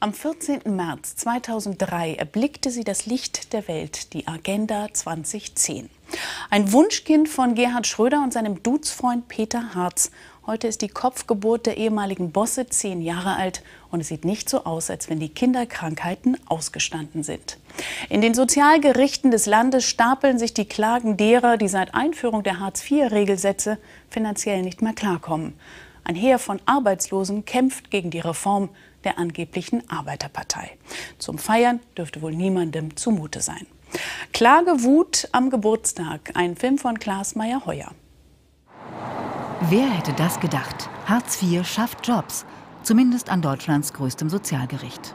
Am 14. März 2003 erblickte sie das Licht der Welt, die Agenda 2010. Ein Wunschkind von Gerhard Schröder und seinem Duzfreund Peter Hartz. Heute ist die Kopfgeburt der ehemaligen Bosse 10 Jahre alt und es sieht nicht so aus, als wenn die Kinderkrankheiten ausgestanden sind. In den Sozialgerichten des Landes stapeln sich die Klagen derer, die seit Einführung der Hartz-IV-Regelsätze finanziell nicht mehr klarkommen. Ein Heer von Arbeitslosen kämpft gegen die Reform der angeblichen Arbeiterpartei. Zum Feiern dürfte wohl niemandem zumute sein. Klage Wut am Geburtstag, ein Film von Klaus Meyerheuer. Wer hätte das gedacht? Hartz IV schafft Jobs, zumindest an Deutschlands größtem Sozialgericht.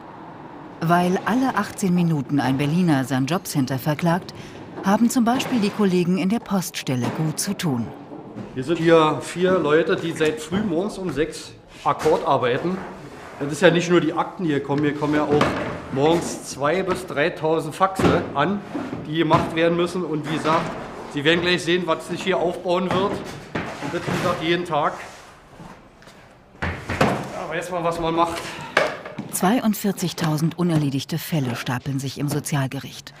Weil alle 18 Minuten ein Berliner sein Jobcenter verklagt, haben zum Beispiel die Kollegen in der Poststelle gut zu tun. Wir sind hier 4 Leute, die seit frühmorgens um 6 Akkord arbeiten. Das ist ja nicht nur die Akten, hier kommen ja auch morgens 2.000 bis 3.000 Faxe an, die gemacht werden müssen. Und wie gesagt, Sie werden gleich sehen, was sich hier aufbauen wird. Und das gesagt jeden Tag. Ja, weiß man, was man macht. 42.000 unerledigte Fälle stapeln sich im Sozialgericht.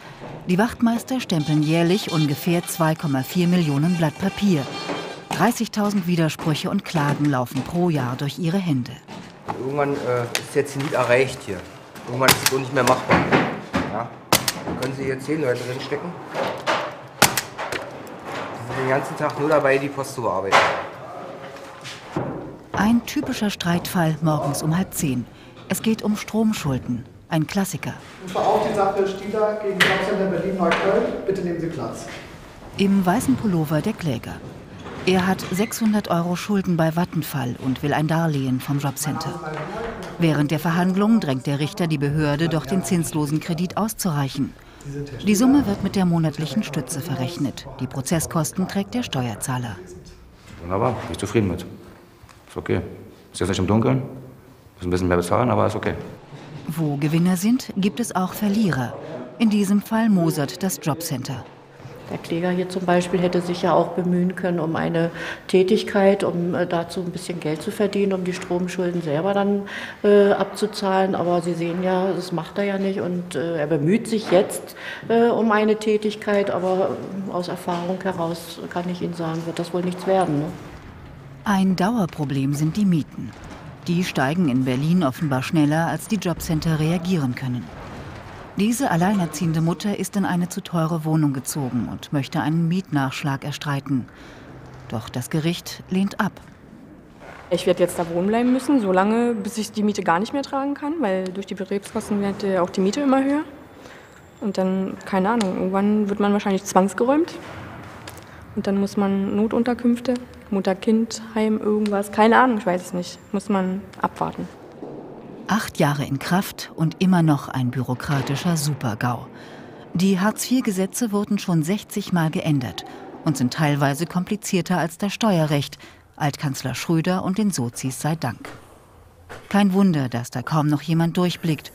Die Wachtmeister stempeln jährlich ungefähr 2,4 Millionen Blatt Papier. 30.000 Widersprüche und Klagen laufen pro Jahr durch ihre Hände. Irgendwann ist jetzt nicht erreicht hier. Irgendwann ist es so nicht mehr machbar. Ja? Können Sie hier 10 Leute drinstecken? Den ganzen Tag nur dabei, die Post zu bearbeiten. Ein typischer Streitfall morgens um 9:30. Es geht um Stromschulden, ein Klassiker. Und zwar auch die Sache Stieler gegen Jobcenter Berlin-Neukölln. Bitte nehmen Sie Platz. Im weißen Pullover der Kläger. Er hat 600 € Schulden bei Vattenfall und will ein Darlehen vom Jobcenter. Während der Verhandlung drängt der Richter die Behörde, doch den zinslosen Kredit auszureichen. Die Summe wird mit der monatlichen Stütze verrechnet. Die Prozesskosten trägt der Steuerzahler. Wunderbar, bin ich zufrieden mit. Ist okay. Ist jetzt nicht im Dunkeln, muss ein bisschen mehr bezahlen, aber ist okay. Wo Gewinner sind, gibt es auch Verlierer. In diesem Fall mosert das Jobcenter. Der Kläger hier zum Beispiel hätte sich ja auch bemühen können um eine Tätigkeit, um dazu ein bisschen Geld zu verdienen, um die Stromschulden selber dann abzuzahlen. Aber Sie sehen ja, das macht er ja nicht und er bemüht sich jetzt um eine Tätigkeit. Aber aus Erfahrung heraus kann ich Ihnen sagen, wird das wohl nichts werden. Ne? Ein Dauerproblem sind die Mieten. Die steigen in Berlin offenbar schneller, als die Jobcenter reagieren können. Diese alleinerziehende Mutter ist in eine zu teure Wohnung gezogen und möchte einen Mietnachschlag erstreiten. Doch das Gericht lehnt ab. Ich werde jetzt da wohnen bleiben müssen, so lange, bis ich die Miete gar nicht mehr tragen kann, weil durch die Betriebskosten wird ja auch die Miete immer höher. Und dann, keine Ahnung, irgendwann wird man wahrscheinlich zwangsgeräumt. Und dann muss man Notunterkünfte, Mutter-Kind-Heim, irgendwas, keine Ahnung, ich weiß es nicht, muss man abwarten. 8 Jahre in Kraft und immer noch ein bürokratischer Super-GAU. Die Hartz-IV-Gesetze wurden schon 60 Mal geändert und sind teilweise komplizierter als das Steuerrecht. Altkanzler Schröder und den Sozis sei Dank. Kein Wunder, dass da kaum noch jemand durchblickt.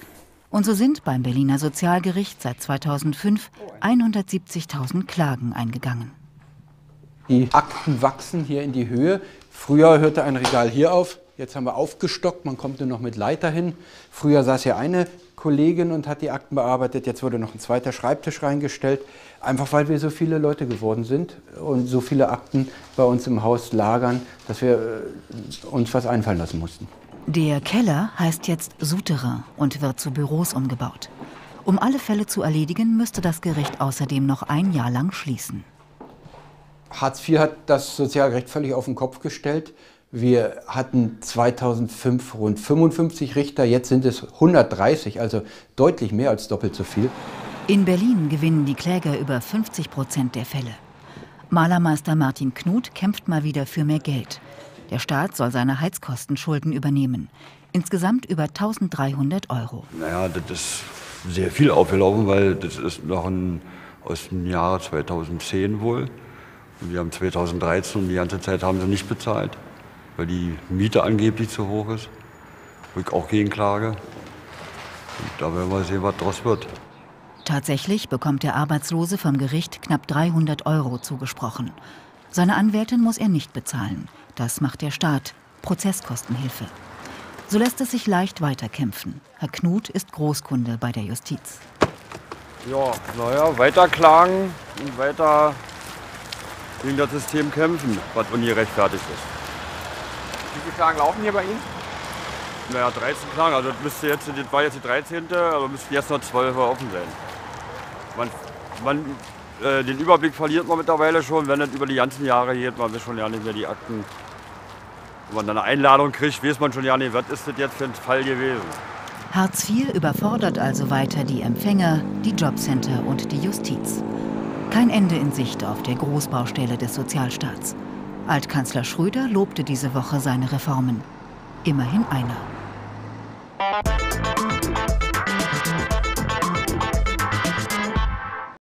Und so sind beim Berliner Sozialgericht seit 2005 170.000 Klagen eingegangen. Die Akten wachsen hier in die Höhe. Früher hörte ein Regal hier auf. Jetzt haben wir aufgestockt, man kommt nur noch mit Leiter hin. Früher saß hier eine Kollegin und hat die Akten bearbeitet, jetzt wurde noch ein zweiter Schreibtisch reingestellt. Einfach weil wir so viele Leute geworden sind und so viele Akten bei uns im Haus lagern, dass wir uns was einfallen lassen mussten. Der Keller heißt jetzt Souterrain und wird zu Büros umgebaut. Um alle Fälle zu erledigen, müsste das Gericht außerdem noch ein Jahr lang schließen. Hartz IV hat das Sozialrecht völlig auf den Kopf gestellt. Wir hatten 2005 rund 55 Richter, jetzt sind es 130, also deutlich mehr als doppelt so viel. In Berlin gewinnen die Kläger über 50% der Fälle. Malermeister Martin Knut kämpft mal wieder für mehr Geld. Der Staat soll seine Heizkostenschulden übernehmen. Insgesamt über 1.300 €. Naja, das ist sehr viel aufgelaufen, weil das ist noch aus dem Jahr 2010 wohl. Und wir haben 2013 und die ganze Zeit haben sie nicht bezahlt, weil die Miete angeblich zu hoch ist. Rück auch gegen Klage. Und da werden wir sehen, was draus wird. Tatsächlich bekommt der Arbeitslose vom Gericht knapp 300 € zugesprochen. Seine Anwältin muss er nicht bezahlen. Das macht der Staat. Prozesskostenhilfe. So lässt es sich leicht weiterkämpfen. Herr Knut ist Großkunde bei der Justiz. Ja, naja, weiter klagen und weiter gegen das System kämpfen, was ungerechtfertigt ist. Wie viele Klagen laufen hier bei Ihnen? Naja, 13 Klagen. Also das müsste jetzt, das war jetzt die 13., aber müssten jetzt noch 12 offen sein. Den Überblick verliert man mittlerweile schon, wenn das über die ganzen Jahre geht. Man will schon ja nicht mehr die Akten. Wenn man dann eine Einladung kriegt, weiß man schon ja nicht, was ist das jetzt für ein Fall gewesen. Hartz IV überfordert also weiter die Empfänger, die Jobcenter und die Justiz. Kein Ende in Sicht auf der Großbaustelle des Sozialstaats. Altkanzler Schröder lobte diese Woche seine Reformen. Immerhin einer.